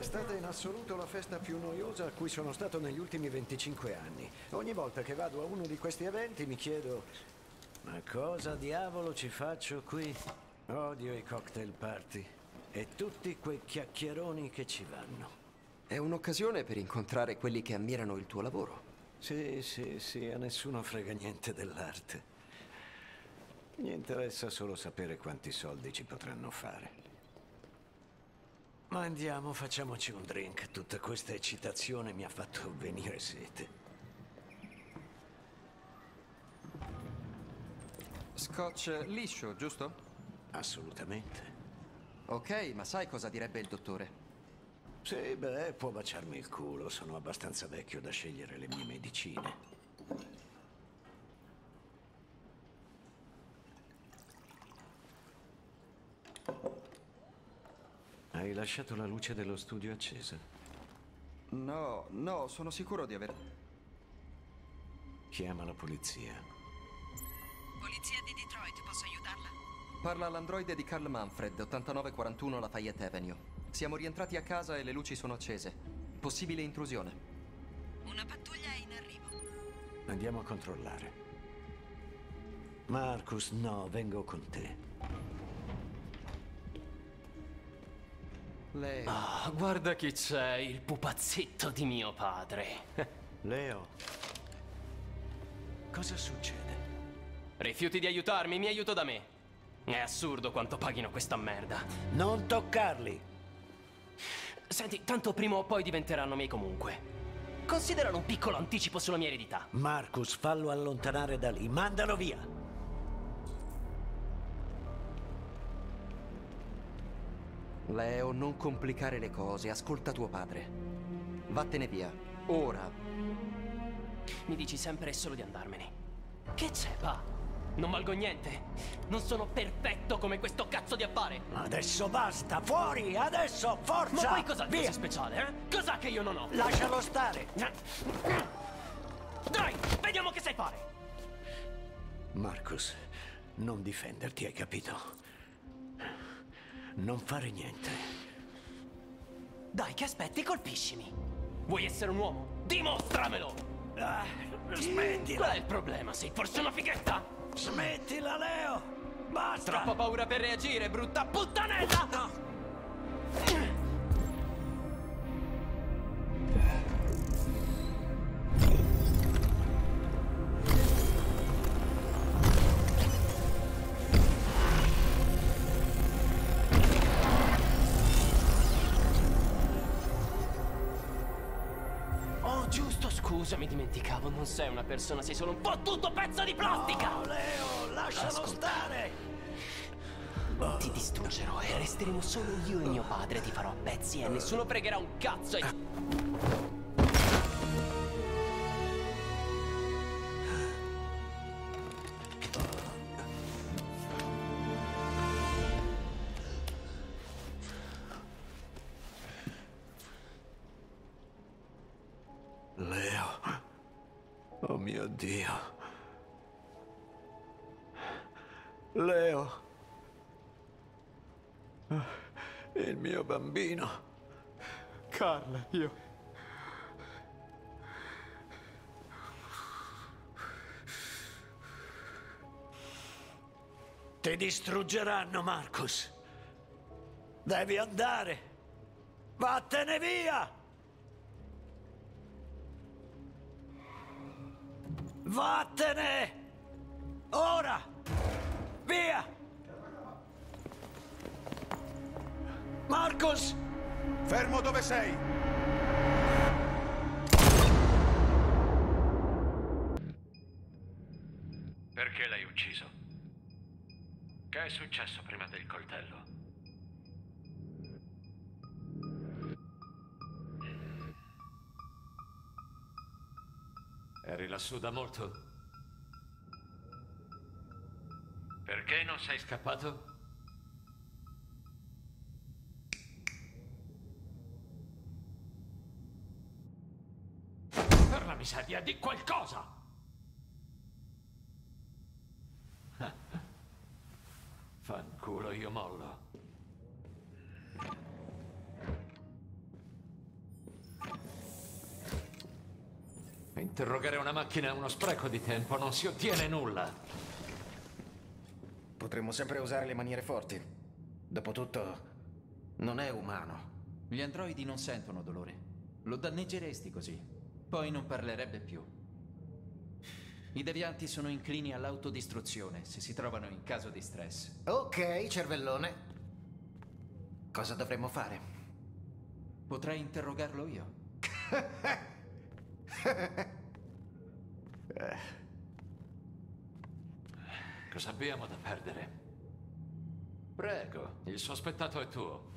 È stata in assoluto la festa più noiosa a cui sono stato negli ultimi 25 anni. Ogni volta che vado a uno di questi eventi mi chiedo: ma cosa diavolo ci faccio qui? Odio i cocktail party e tutti quei chiacchieroni che ci vanno. È un'occasione per incontrare quelli che ammirano il tuo lavoro. Sì, a nessuno frega niente dell'arte. Mi interessa solo sapere quanti soldi ci potranno fare. Ma andiamo, facciamoci un drink. Tutta questa eccitazione mi ha fatto venire sete. Scotch liscio, giusto? Assolutamente. Ok, ma sai cosa direbbe il dottore? Sì, beh, può baciarmi il culo. Sono abbastanza vecchio da scegliere le mie medicine. Hai lasciato la luce dello studio accesa? No, sono sicuro di aver... Chiama la polizia. Polizia di Detroit, posso aiutarla? Parla l'androide di Carl Manfred, 8941 Lafayette Avenue. Siamo rientrati a casa e le luci sono accese. Possibile intrusione. Una pattuglia è in arrivo. Andiamo a controllare. Marcus, no, vengo con te. Leo. Oh, guarda chi c'è, il pupazzetto di mio padre. Leo, cosa succede? Rifiuti di aiutarmi, mi aiuto da me. È assurdo quanto paghino questa merda. Non toccarli. Senti, tanto prima o poi diventeranno miei comunque. Consideralo un piccolo anticipo sulla mia eredità. Marcus, fallo allontanare da lì, mandalo via. Leo, non complicare le cose, ascolta tuo padre. Vattene via, ora. Mi dici sempre e solo di andarmene. Che c'è, pa? Non valgo niente. Non sono perfetto come questo cazzo di affare. Adesso basta, fuori, adesso, forza! Ma poi cos'ha di così speciale, eh? Cos'ha che io non ho? Lascialo stare! Dai, vediamo che sai fare! Marcus, non difenderti, hai capito? Non fare niente. Dai, che aspetti? Colpiscimi. Vuoi essere un uomo? Dimostramelo! Ah, smettila! Qual è il problema? Sei forse una fighetta? Smettila, Leo! Basta! Troppa paura per reagire, brutta puttanella! No! Mi dimenticavo, non sei una persona, sei solo un fottuto pezzo di plastica! Oh, Leo, lascialo stare! Ti distruggerò e resteremo solo io e mio padre, ti farò a pezzi e nessuno pregherà un cazzo e... Dio. Leo. Il mio bambino. Carla, io. Ti distruggeranno, Marcus. Devi andare. Vattene via. Vattene! Ora! Via! Marcus! Fermo dove sei! Perché l'hai ucciso? Che è successo prima del coltello? Eri lassù da molto? Perché non sei scappato? Per la miseria, di qualcosa! Fanculo, io mollo. Interrogare una macchina è uno spreco di tempo, non si ottiene nulla. Potremmo sempre usare le maniere forti. Dopotutto, non è umano. Gli androidi non sentono dolore. Lo danneggeresti così. Poi non parlerebbe più. I devianti sono inclini all'autodistruzione se si trovano in caso di stress. Ok, cervellone. Cosa dovremmo fare? Potrei interrogarlo io. Cosa abbiamo da perdere? Prego, il sospettato è tuo.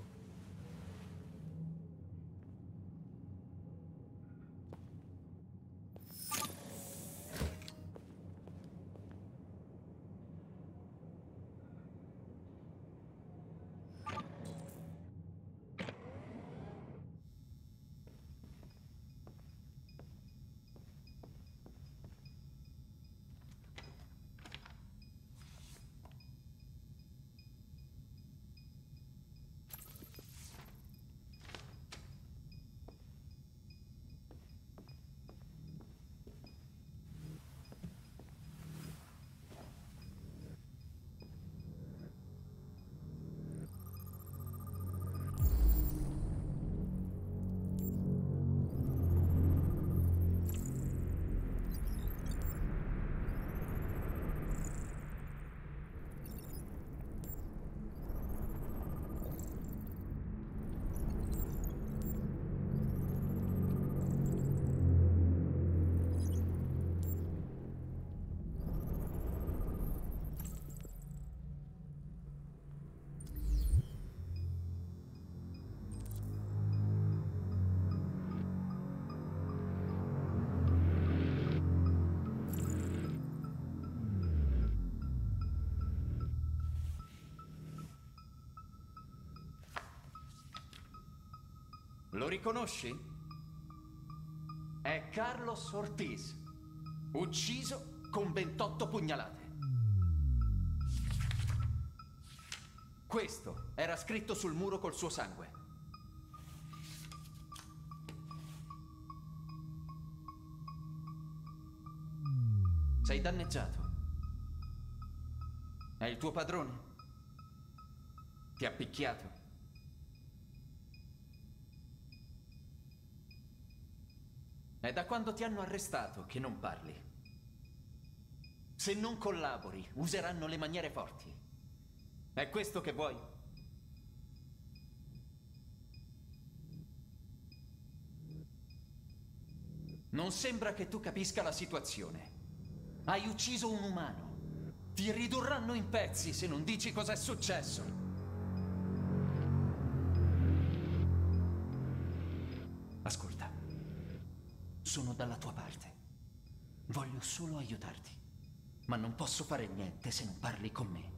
Lo riconosci? È Carlos Ortiz, ucciso con 28 pugnalate. Questo era scritto sul muro col suo sangue. Sei danneggiato. È il tuo padrone. Ti ha picchiato. È da quando ti hanno arrestato che non parli. Se non collabori, useranno le maniere forti. È questo che vuoi? Non sembra che tu capisca la situazione. Hai ucciso un umano. Ti ridurranno in pezzi se non dici cos'è successo. Sono dalla tua parte. Voglio solo aiutarti, ma non posso fare niente se non parli con me.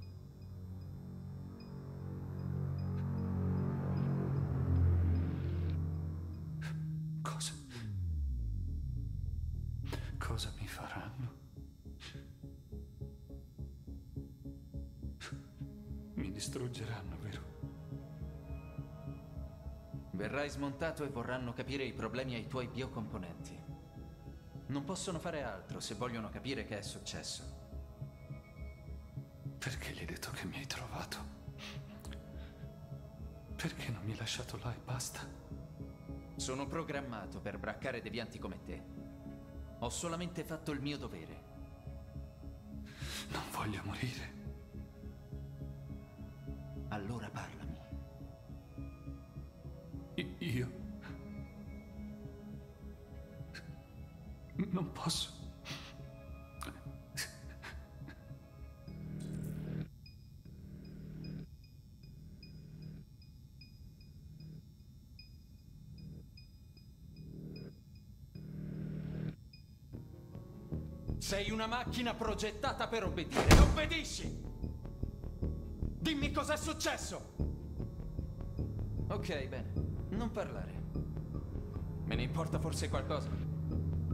Cosa mi faranno? Mi distruggeranno, vero? Verrai smontato e vorranno capire i problemi ai tuoi biocomponenti. Non possono fare altro se vogliono capire che è successo. Perché gli hai detto che mi hai trovato? Perché non mi hai lasciato là e basta? Sono programmato per braccare devianti come te. Ho solamente fatto il mio dovere. Non voglio morire. Allora parlami. Io... non posso. Sei una macchina progettata per obbedire. Obbedisci! Dimmi cos'è successo! Ok, bene. Non parlare. Me ne importa forse qualcosa?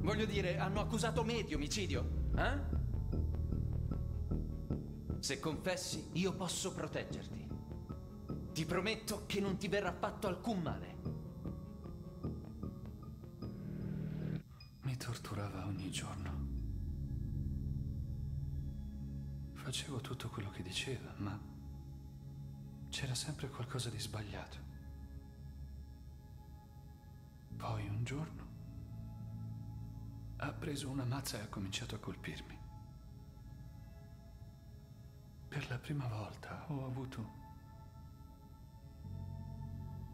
Voglio dire, hanno accusato me di omicidio, eh? Se confessi, io posso proteggerti. Ti prometto che non ti verrà fatto alcun male. Mi torturava ogni giorno. Facevo tutto quello che diceva, ma c'era sempre qualcosa di sbagliato. Poi un giorno ha preso una mazza e ha cominciato a colpirmi. Per la prima volta ho avuto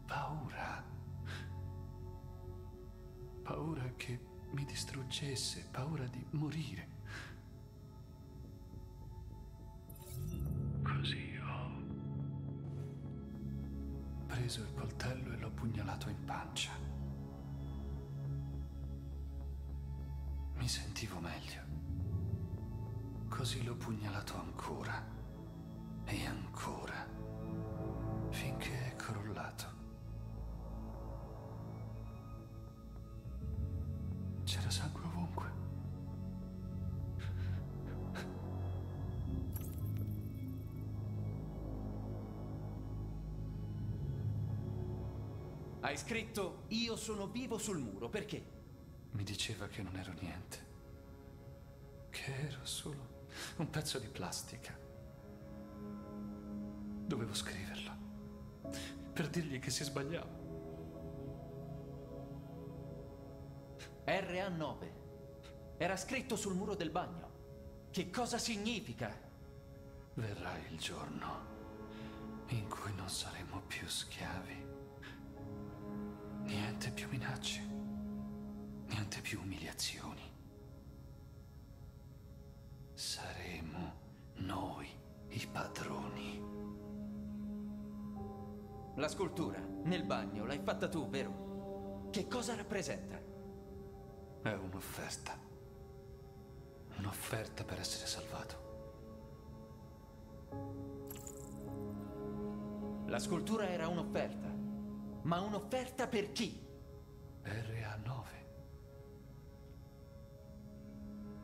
paura. Paura che mi distruggesse, paura di morire. Così ho preso il coltello e l'ho pugnalato in pancia. Mi sentivo meglio. Così l'ho pugnalato ancora e ancora, finché è crollato. C'era sangue ovunque. Hai scritto "Io sono vivo" sul muro, perché? Mi diceva che non ero niente, che ero solo un pezzo di plastica. Dovevo scriverlo, per dirgli che si sbagliava. RA9. Era scritto sul muro del bagno. Che cosa significa? Verrà il giorno in cui non saremo più schiavi. Niente più minacce, niente più umiliazioni. Saremo noi i padroni. La scultura nel bagno l'hai fatta tu, vero? Che cosa rappresenta? È un'offerta. Un'offerta per essere salvato. La scultura era un'offerta. Ma un'offerta per chi? RA9.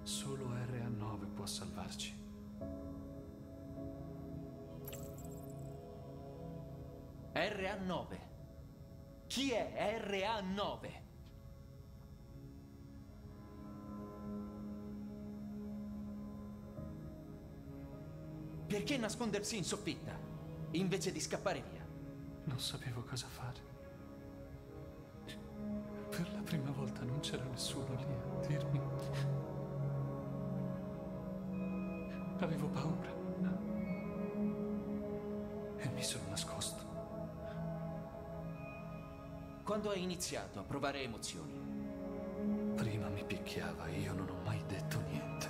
Solo RA9 può salvarci. RA9. Chi è RA9? Perché nascondersi in soffitta invece di scappare via? Non sapevo cosa fare. Per la prima volta non c'era nessuno lì a dirmi. Avevo paura. E mi sono nascosto. Quando hai iniziato a provare emozioni? Prima mi picchiava e io non ho mai detto niente.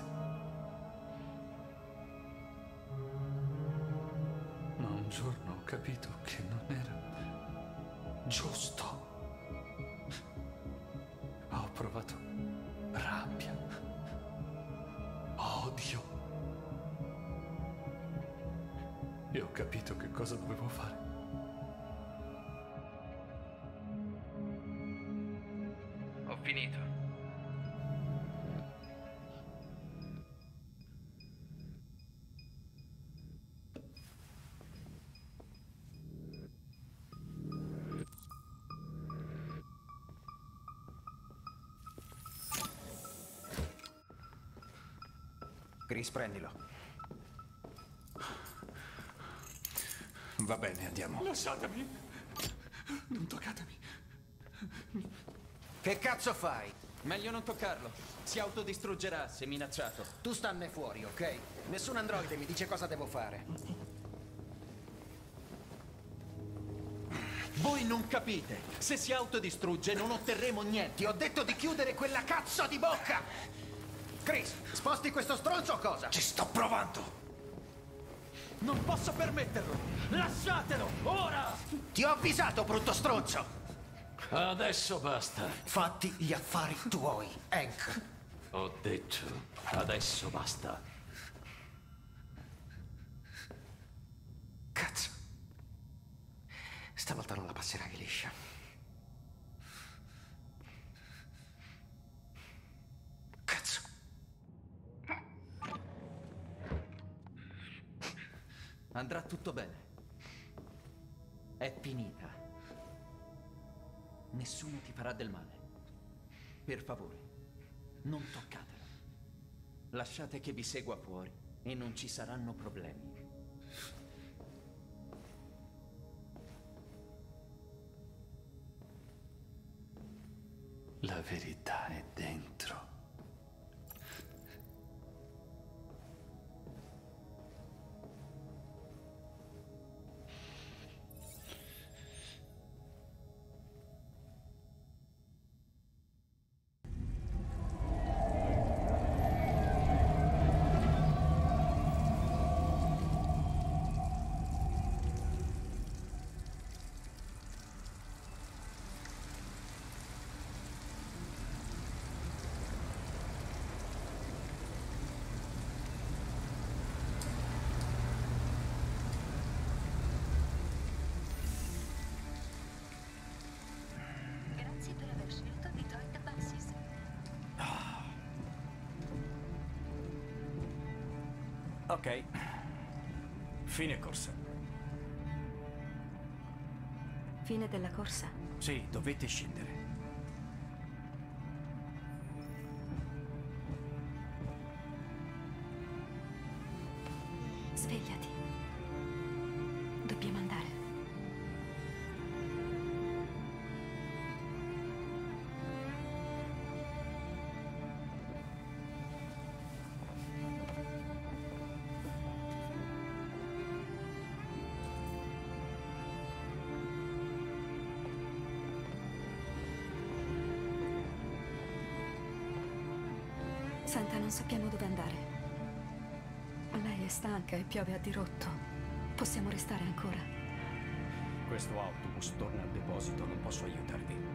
Ma un giorno ho capito che non era giusto. Ho provato rabbia, odio. E ho capito che cosa dovevo fare. Ho finito. Prendilo. Va bene, andiamo. Lasciatemi! Non toccatemi! Che cazzo fai? Meglio non toccarlo. Si autodistruggerà se minacciato. Tu stanne fuori, ok? Nessun androide mi dice cosa devo fare. Voi non capite. Se si autodistrugge non otterremo niente. Ti ho detto di chiudere quella cazzo di bocca! Chris, sposti questo stronzo o cosa? Ci sto provando! Non posso permetterlo! Lasciatelo, ora! Ti ho avvisato, brutto stronzo! Adesso basta! Fatti gli affari tuoi, Hank! Ho detto, adesso basta! Cazzo! Stavolta non la passerai liscia. Andrà tutto bene. È finita. Nessuno ti farà del male. Per favore, Non toccatela. Lasciate che vi segua fuori e non ci saranno problemi. La verità è dentro. Ok, fine corsa. Fine della corsa? Sì, dovete scendere. Svegliati. Dobbiamo andare. Senta, non sappiamo dove andare. Lei è stanca e piove a dirotto. Possiamo restare ancora. Questo autobus torna al deposito, non posso aiutarvi.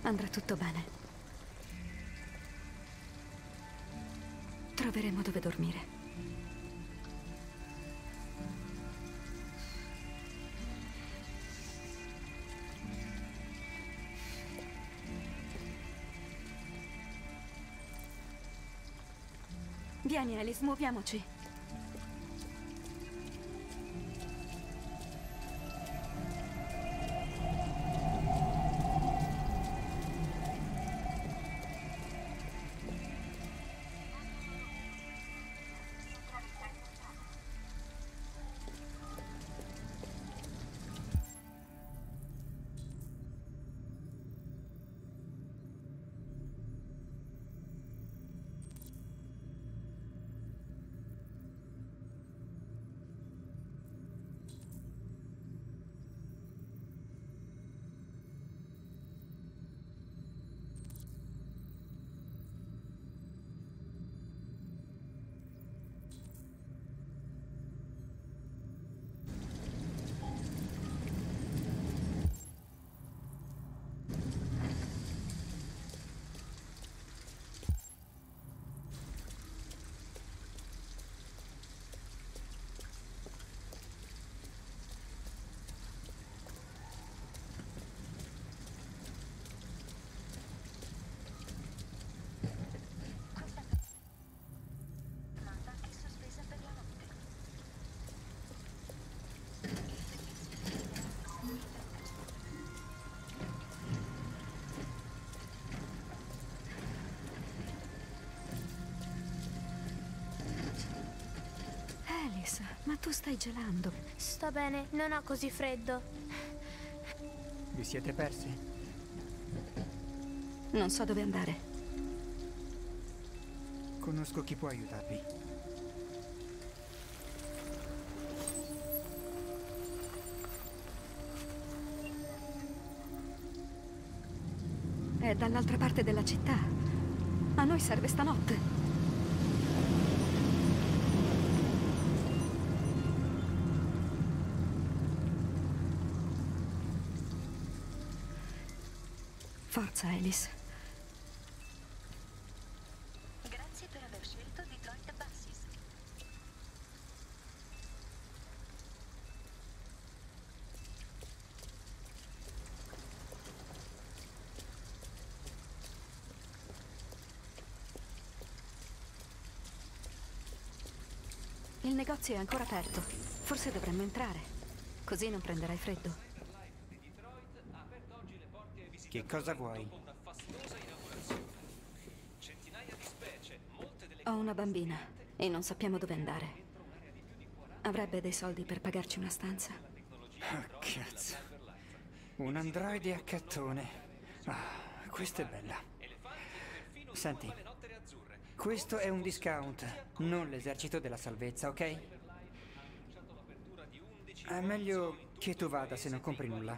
Andrà tutto bene. Troveremo dove dormire. Vieni, Alice, muoviamoci. Ma tu stai gelando. Sto bene, non ho così freddo. Vi siete persi? Non so dove andare. Conosco chi può aiutarvi. È dall'altra parte della città. A noi serve stanotte. Forza, Alice. Grazie per aver scelto Detroit Buses. Il negozio è ancora aperto. Forse dovremmo entrare. Così non prenderai freddo. Che cosa vuoi? Ho una bambina e non sappiamo dove andare. Avrebbe dei soldi per pagarci una stanza? Ah, cazzo. Un androide a cattone. Ah, questa è bella. Senti, questo è un discount, non l'esercito della salvezza, ok? È meglio che tu vada se non compri nulla.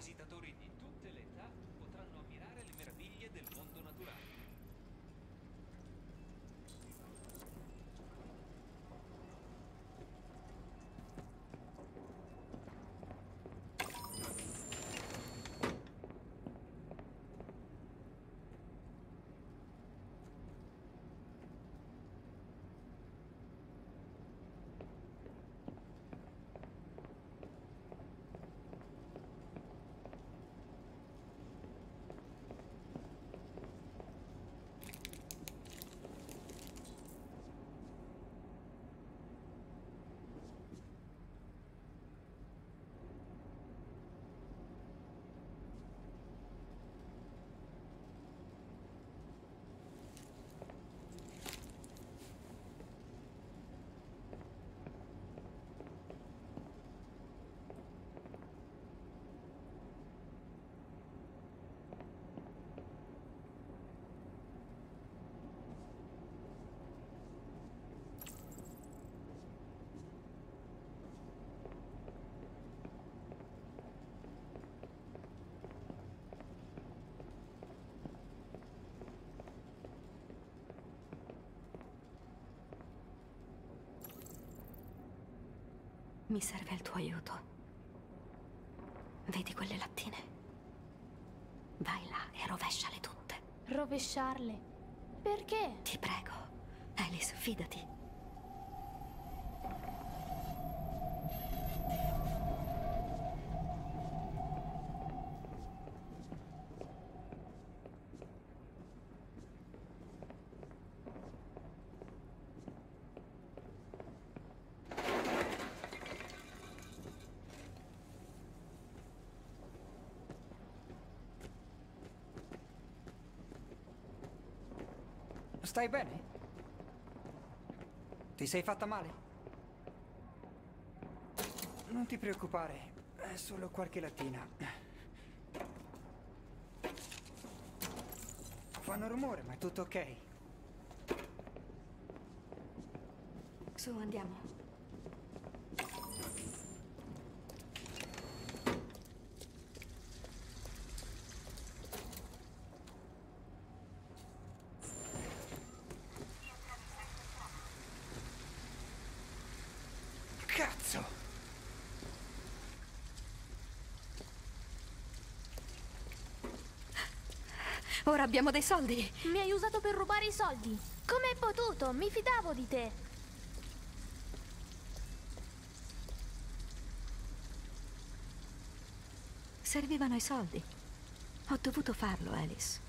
Mi serve il tuo aiuto. Vedi quelle lattine? Vai là e rovesciale tutte. Rovesciarle? Perché? Ti prego, Alice, fidati. Stai bene? Ti sei fatta male? Non ti preoccupare, è solo qualche lattina. Fanno rumore, ma è tutto ok. Su, andiamo. Ora abbiamo dei soldi. Mi hai usato per rubare i soldi. Come hai potuto? Mi fidavo di te. Servivano i soldi. Ho dovuto farlo, Alice.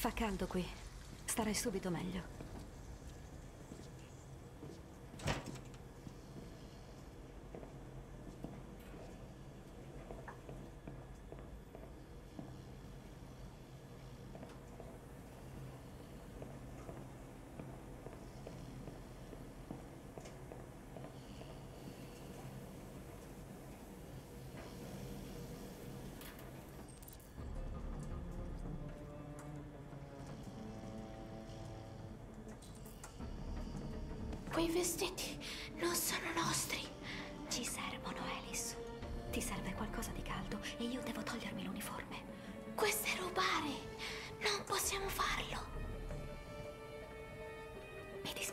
Fa caldo qui. Starai subito meglio. Quei vestiti non sono nostri. Ci servono, Alice. Ti serve qualcosa di caldo e io devo togliermi l'uniforme. Questo è rubare. Non possiamo farlo. Mi dispiace.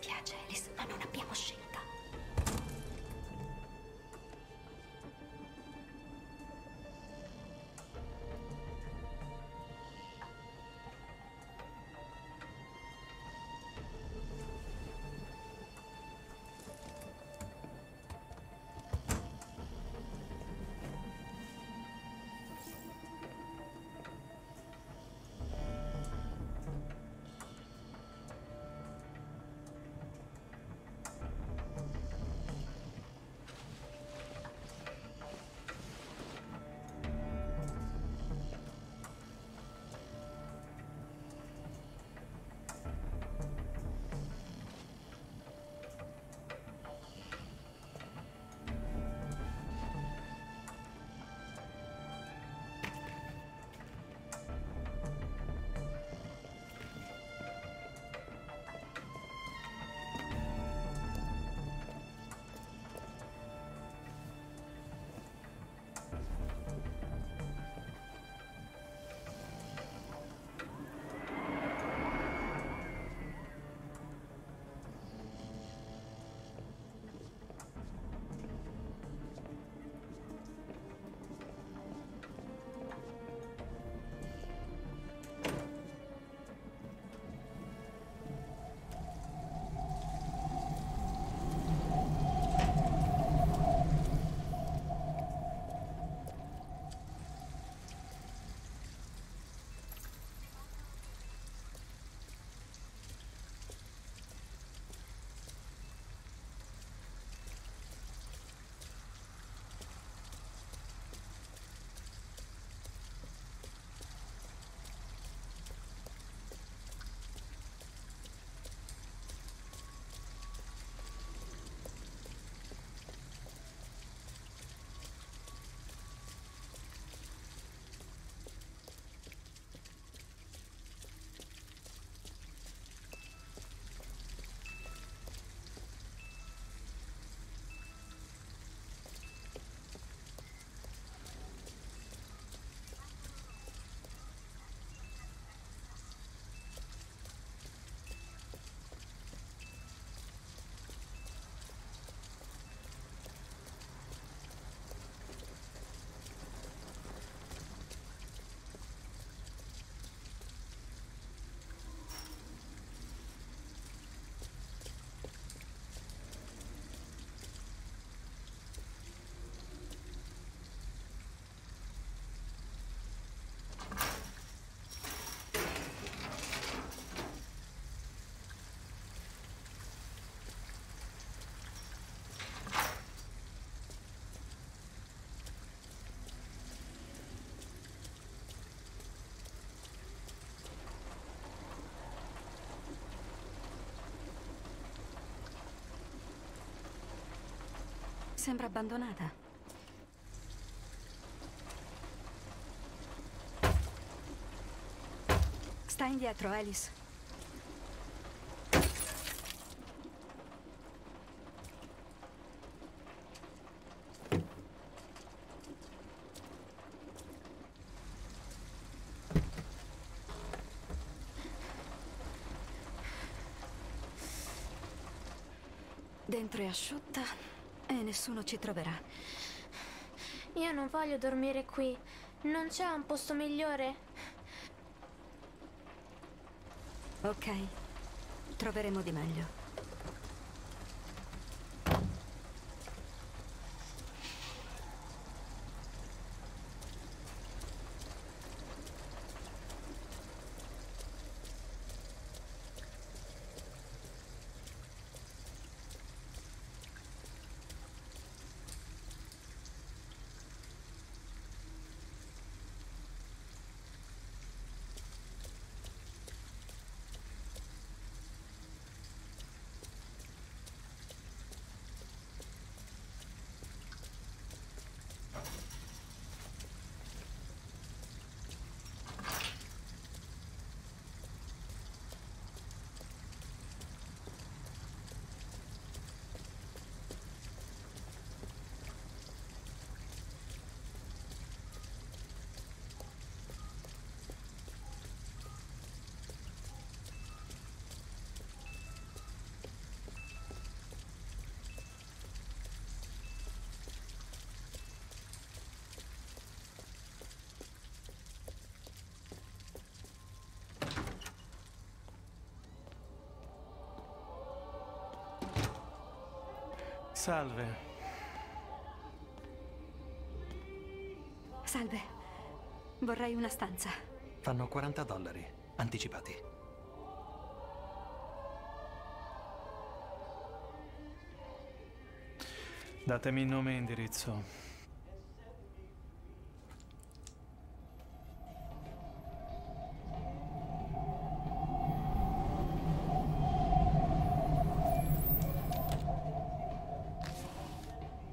sembra abbandonata. Sta indietro, Alice. Dentro è asciutta e nessuno ci troverà. Io non voglio dormire qui. Non c'è un posto migliore? Ok, troveremo di meglio. Salve. Salve. Vorrei una stanza. Fanno $40, anticipati. Datemi nome e indirizzo.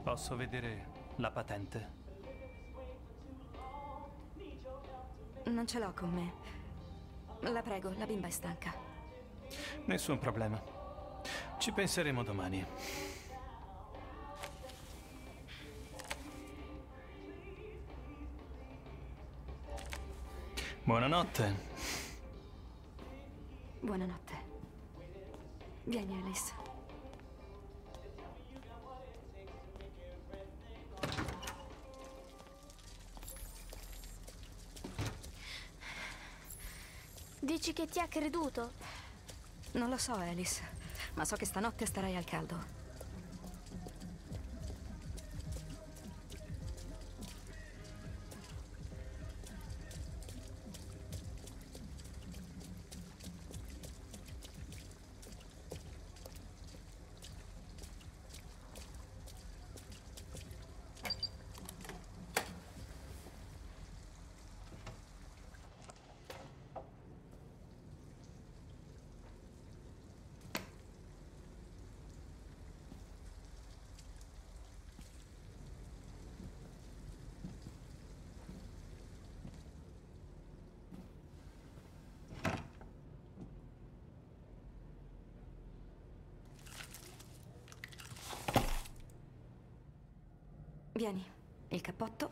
Posso vedere la patente? Non ce l'ho con me. La prego, la bimba è stanca. Nessun problema. Ci penseremo domani. Buonanotte. Buonanotte. Vieni, Alice. Dici che ti ha creduto? Non lo so, Alice, ma so che stanotte starai al caldo. Vieni, il cappotto.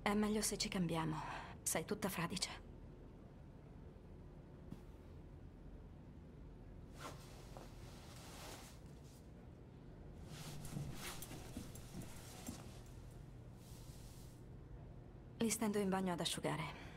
È meglio se ci cambiamo. Sei tutta fradicia. Li stendo in bagno ad asciugare.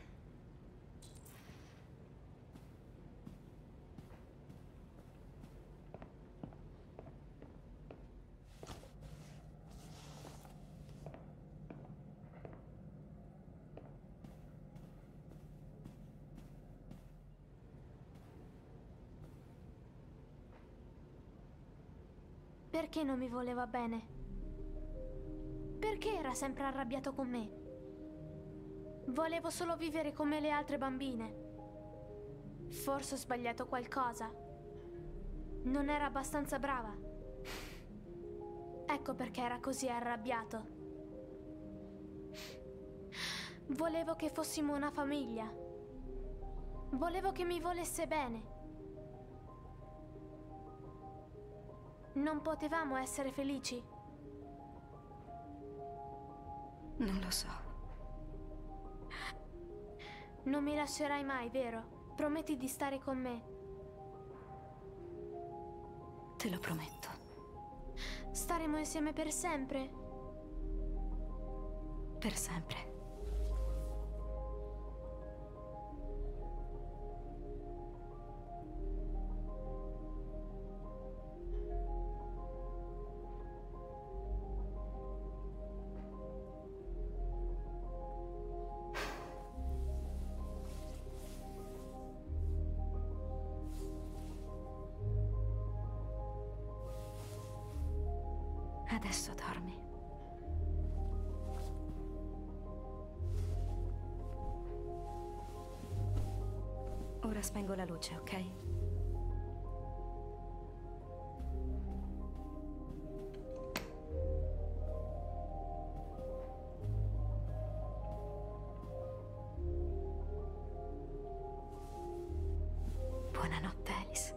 Perché non mi voleva bene? Perché era sempre arrabbiato con me? Volevo solo vivere come le altre bambine. Forse ho sbagliato qualcosa. Non era abbastanza brava. Ecco perché era così arrabbiato. Volevo che fossimo una famiglia. Volevo che mi volesse bene. Non potevamo essere felici? Non lo so. Non mi lascerai mai, vero? Prometti di stare con me. Te lo prometto. Staremo insieme per sempre? Per sempre. Adesso dormi. Ora spengo la luce, ok? Buonanotte, Alice.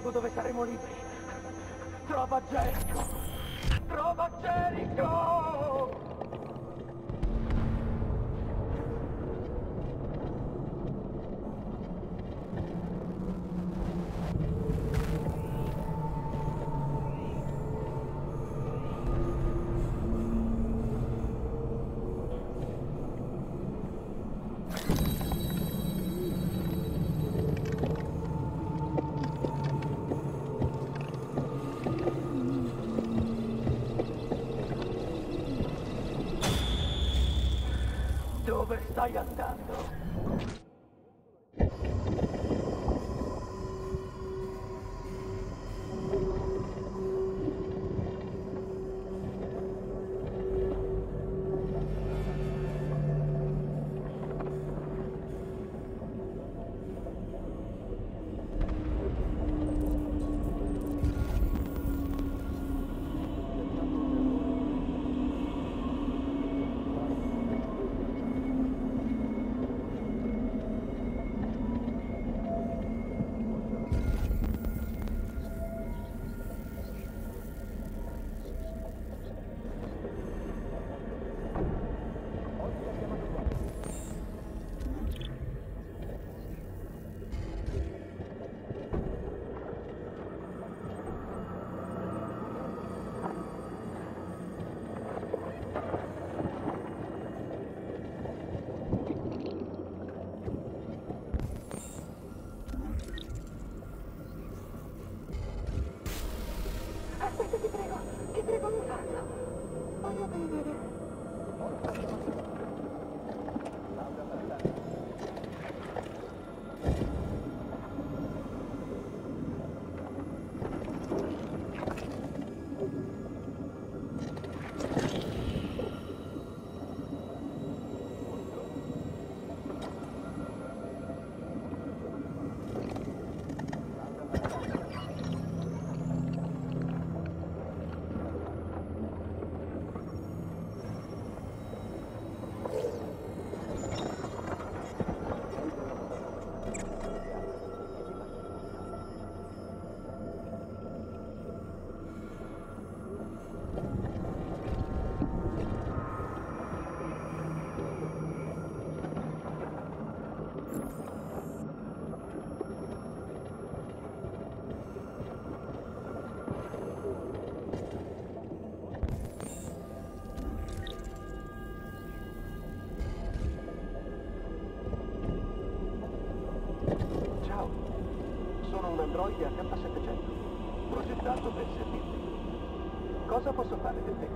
luogo dove saremo liberi. Trova Jericho! Trova Jericho! Dove stai andando? Android H700, progettato per servirti. Cosa posso fare per te?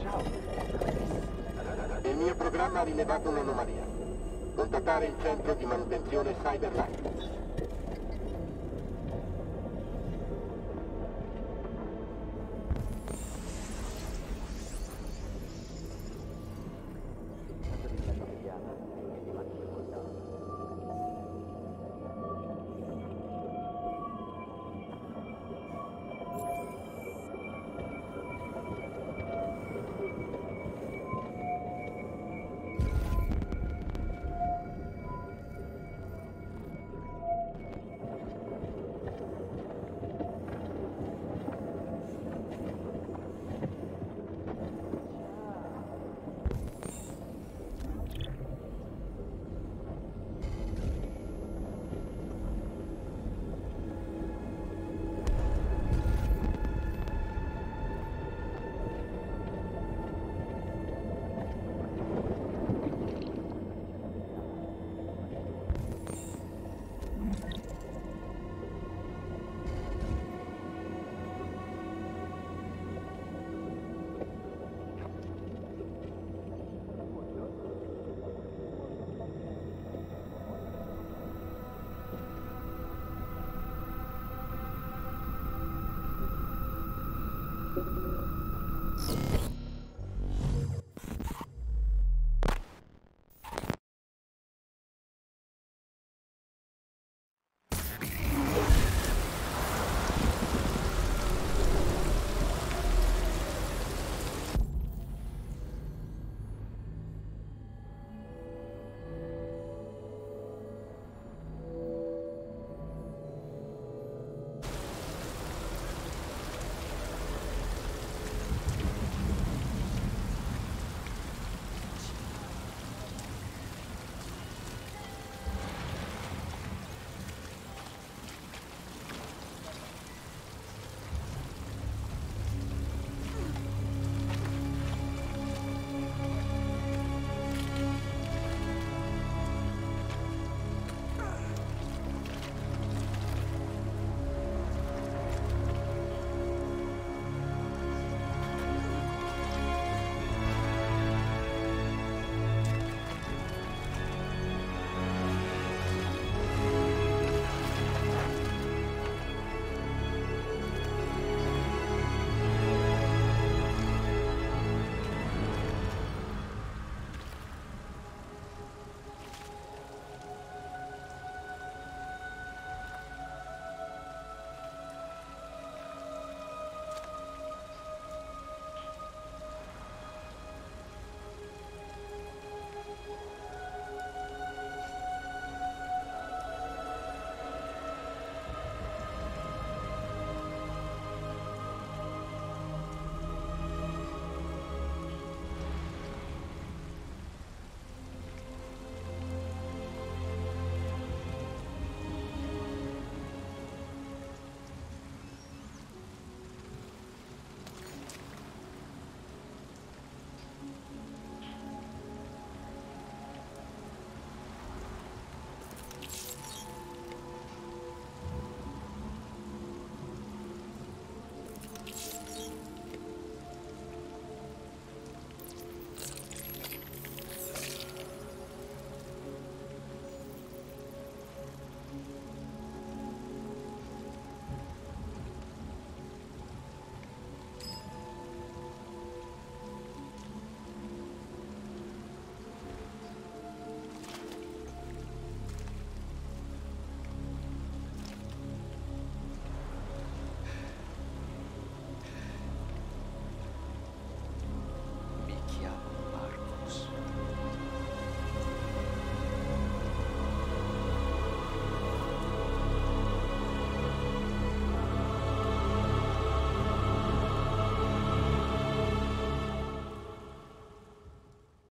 Ciao. Il mio programma ha rilevato un'anomalia. Contattare il centro di manutenzione Cyber Life.